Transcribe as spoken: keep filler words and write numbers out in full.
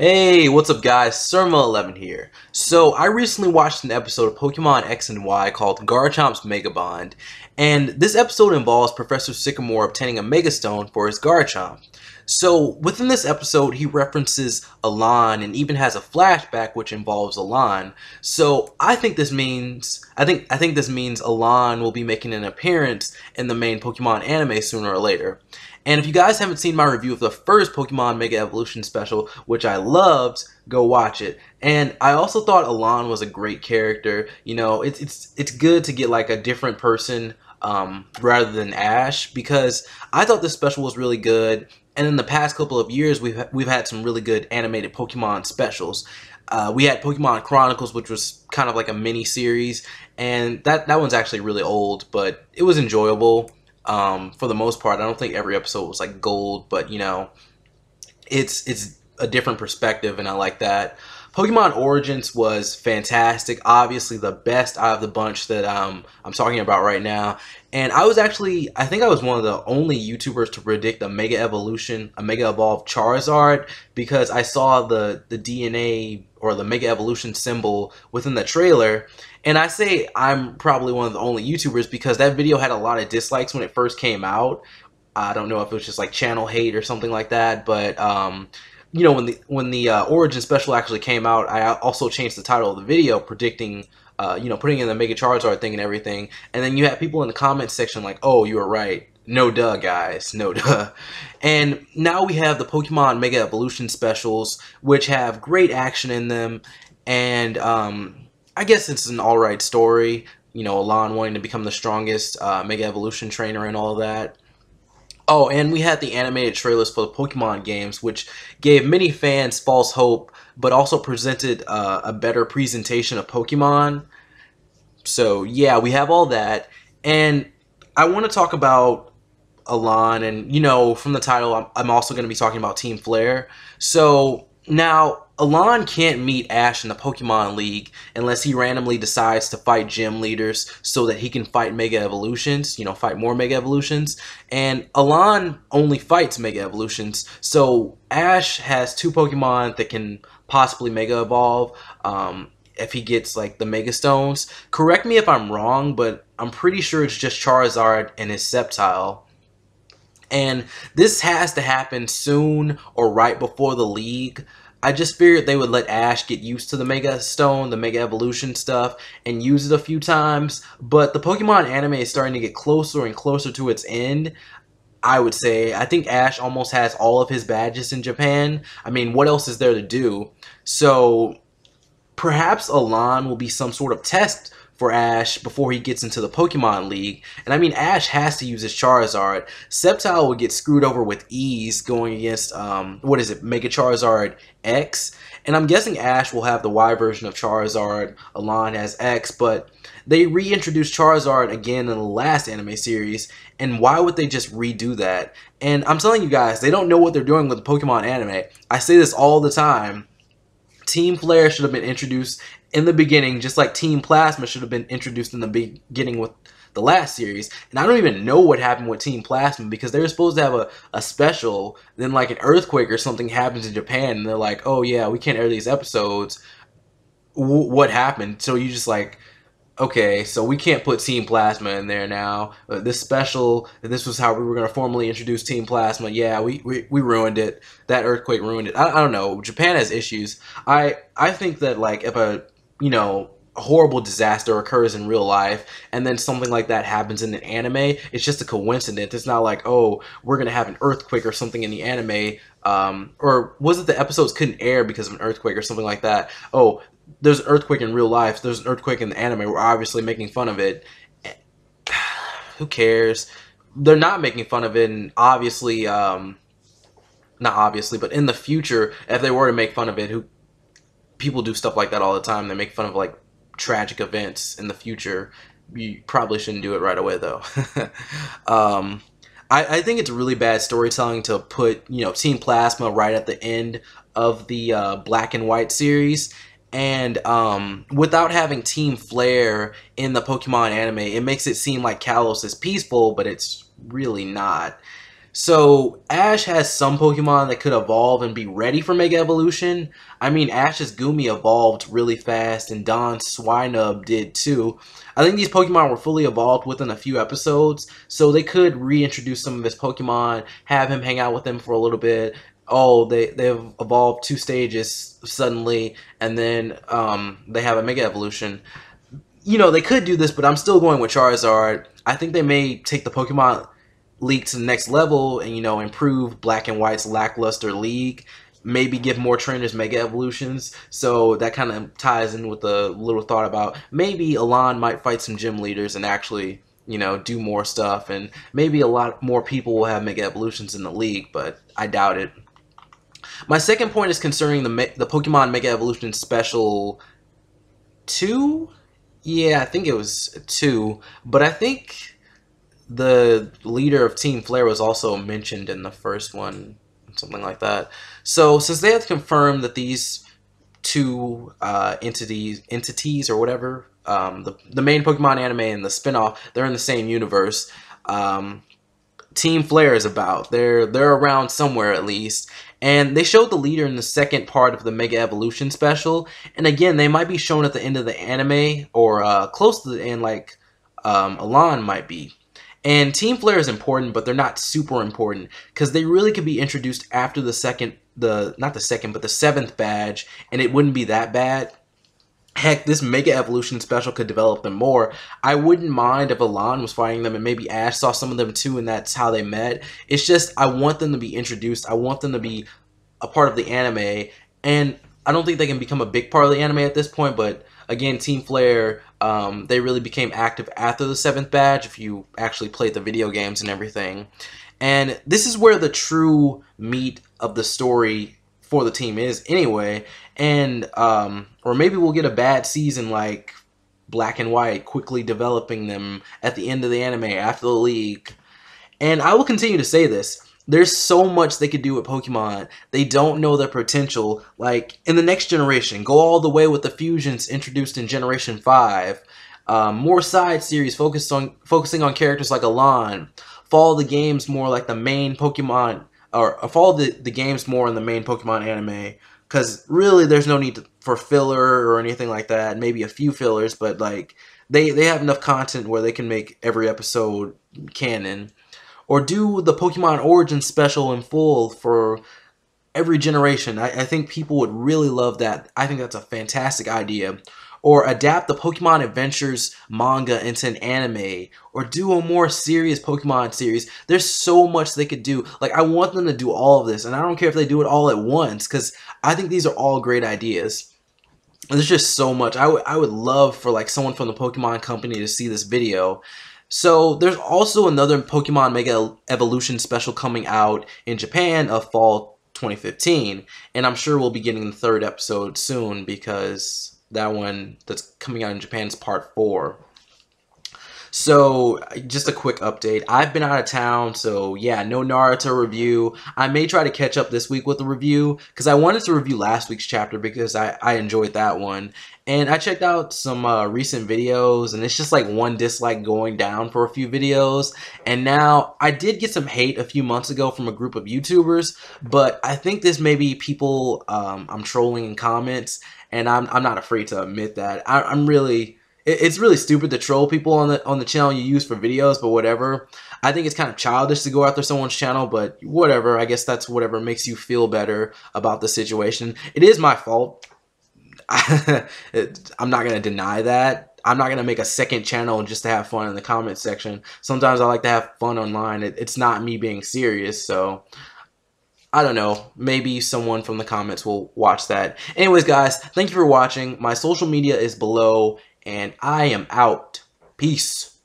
Hey, what's up guys, Sirmel eleven here. So I recently watched an episode of Pokemon X and Y called Garchomp's Megabond, and this episode involves Professor Sycamore obtaining a Megastone for his Garchomp. So within this episode he references Alain and even has a flashback which involves Alain. So I think this means I think I think this means Alain will be making an appearance in the main Pokemon anime sooner or later. And if you guys haven't seen my review of the first Pokemon Mega Evolution special, which I loved, go watch it. And I also thought Alain was a great character. You know, it's it's it's good to get like a different person um, rather than Ash, because I thought this special was really good. And in the past couple of years, we've we've had some really good animated Pokemon specials. Uh, we had Pokemon Chronicles, which was kind of like a mini series, and that that one's actually really old, but it was enjoyable. Um, for the most part, I don't think every episode was like gold, but you know, it's it's a different perspective, and I like that. Pokemon Origins was fantastic, obviously the best out of the bunch that um, I'm talking about right now. And I was actually, I think I was one of the only YouTubers to predict a Mega Evolution, a Mega Evolved Charizard, because I saw the, the D N A or the Mega Evolution symbol within the trailer. And I say I'm probably one of the only YouTubers because that video had a lot of dislikes when it first came out. I don't know if it was just like channel hate or something like that, but um, you know, when the when the uh, Origin special actually came out, I also changed the title of the video, predicting, uh, you know, putting in the Mega Charizard thing and everything. And then you had people in the comments section like, "Oh, you were right. No duh, guys. No duh." And now we have the Pokemon Mega Evolution specials, which have great action in them, and um, I guess it's an all right story. You know, Alain wanting to become the strongest uh, Mega Evolution trainer and all that. Oh, and we had the animated trailers for the Pokemon games, which gave many fans false hope, but also presented uh, a better presentation of Pokemon. So yeah, we have all that. And I want to talk about Alain, and you know, from the title, I'm, I'm also going to be talking about Team Flare. So now, Alain can't meet Ash in the Pokemon League unless he randomly decides to fight gym leaders so that he can fight Mega Evolutions, you know, fight more Mega Evolutions. And Alain only fights Mega Evolutions, so Ash has two Pokemon that can possibly Mega Evolve um, if he gets, like, the Mega Stones. Correct me if I'm wrong, but I'm pretty sure it's just Charizard and his Sceptile. And this has to happen soon or right before the league. I just figured they would let Ash get used to the Mega Stone, the Mega Evolution stuff, and use it a few times. But the Pokemon anime is starting to get closer and closer to its end, I would say. I think Ash almost has all of his badges in Japan. I mean, what else is there to do? So perhaps Alain will be some sort of test for Ash before he gets into the Pokemon League. And I mean, Ash has to use his Charizard. Sceptile would get screwed over with ease going against, um, what is it, Mega Charizard X? And I'm guessing Ash will have the Y version of Charizard, Alain has X, but they reintroduced Charizard again in the last anime series, and why would they just redo that? And I'm telling you guys, they don't know what they're doing with the Pokemon anime. I say this all the time. Team Flare should have been introduced in the beginning, just like Team Plasma should have been introduced in the beginning with the last series. And I don't even know what happened with Team Plasma, because they were supposed to have a, a special, then like an earthquake or something happens in Japan, and they're like, oh yeah, we can't air these episodes. W what happened? So you just like, okay, so we can't put Team Plasma in there now. Uh, this special, this was how we were going to formally introduce Team Plasma. Yeah, we, we, we ruined it. That earthquake ruined it. I, I don't know. Japan has issues. I, I think that like if a, you know, a horrible disaster occurs in real life and then something like that happens in an anime, it's just a coincidence. It's not like, oh, we're going to have an earthquake or something in the anime. Um, or was it the episodes couldn't air because of an earthquake or something like that? Oh, there's an earthquake in real life, there's an earthquake in the anime, we're obviously making fun of it. Who cares? They're not making fun of it, and obviously, um, not obviously, but in the future, if they were to make fun of it, who people do stuff like that all the time, they make fun of like tragic events in the future. You probably shouldn't do it right away though. um, I, I think it's really bad storytelling to put, you know, Team Plasma right at the end of the uh, Black and White series. And um, without having Team Flare in the Pokemon anime, it makes it seem like Kalos is peaceful, but it's really not. So Ash has some Pokemon that could evolve and be ready for Mega Evolution. I mean, Ash's Goomy evolved really fast, and Don's Swinub did too. I think these Pokemon were fully evolved within a few episodes, so they could reintroduce some of his Pokemon, have him hang out with them for a little bit. Oh, they, they've evolved two stages suddenly, and then um, they have a Mega Evolution. You know, they could do this, but I'm still going with Charizard. I think they may take the Pokemon League to the next level and, you know, improve Black and White's lackluster league. Maybe give more trainers Mega Evolutions. So that kind of ties in with a little thought about maybe Alain might fight some gym leaders and actually, you know, do more stuff. And maybe a lot more people will have Mega Evolutions in the league, but I doubt it. My second point is concerning the, the Pokemon Mega Evolution Special two? Yeah, I think it was two. But I think the leader of Team Flare was also mentioned in the first one, something like that. So since they have confirmed that these two uh, entities, entities or whatever, um, the, the main Pokemon anime and the spinoff, they're in the same universe. Um, Team Flare is about. They're, they're around somewhere at least. And they showed the leader in the second part of the Mega Evolution special. And again, they might be shown at the end of the anime or uh, close to the end, like um, Alain might be. And Team Flare is important, but they're not super important because they really could be introduced after the second, the not the second, but the seventh badge, and it wouldn't be that bad. Heck, this Mega Evolution special could develop them more. I wouldn't mind if Alain was fighting them and maybe Ash saw some of them too, and that's how they met. It's just I want them to be introduced. I want them to be a part of the anime, and I don't think they can become a big part of the anime at this point, but again, Team Flare, um, they really became active after the seventh badge if you actually played the video games and everything. And this is where the true meat of the story for the team is anyway. And, um, or maybe we'll get a bad season like Black and White, quickly developing them at the end of the anime, after the league. And I will continue to say this. There's so much they could do with Pokemon. They don't know their potential. Like, in the next generation, go all the way with the fusions introduced in Generation five. Um, more side series focused on focusing on characters like Alain. Follow the games more like the main Pokemon, or follow the, the games more in the main Pokemon anime. Because, really, there's no need to, for filler or anything like that. Maybe a few fillers, but, like, they, they have enough content where they can make every episode canon. Or do the Pokemon Origins special in full for every generation. I, I think people would really love that. I think that's a fantastic idea. Or adapt the Pokemon Adventures manga into an anime. Or do a more serious Pokemon series. There's so much they could do. Like, I want them to do all of this. And I don't care if they do it all at once. Because I think these are all great ideas. There's just so much. I, I would love for, like, someone from the Pokemon company to see this video. So there's also another Pokemon Mega Evolution special coming out in Japan of fall twenty fifteen, and I'm sure we'll be getting the third episode soon because that one that's coming out in Japan is part four. So just a quick update. I've been out of town, so yeah, no Naruto review. I may try to catch up this week with a review because I wanted to review last week's chapter because I, I enjoyed that one. And I checked out some uh, recent videos, and it's just like one dislike going down for a few videos. And now, I did get some hate a few months ago from a group of YouTubers, but I think this may be people um, I'm trolling in comments, and I'm, I'm not afraid to admit that. I, I'm really... It's really stupid to troll people on the on the channel you use for videos, but whatever. I think it's kind of childish to go after someone's channel, but whatever. I guess that's whatever makes you feel better about the situation. It is my fault. it, I'm not going to deny that. I'm not going to make a second channel just to have fun in the comment section. Sometimes I like to have fun online. It, it's not me being serious, so I don't know, maybe someone from the comments will watch that. Anyways, guys, thank you for watching. My social media is below, and I am out. Peace.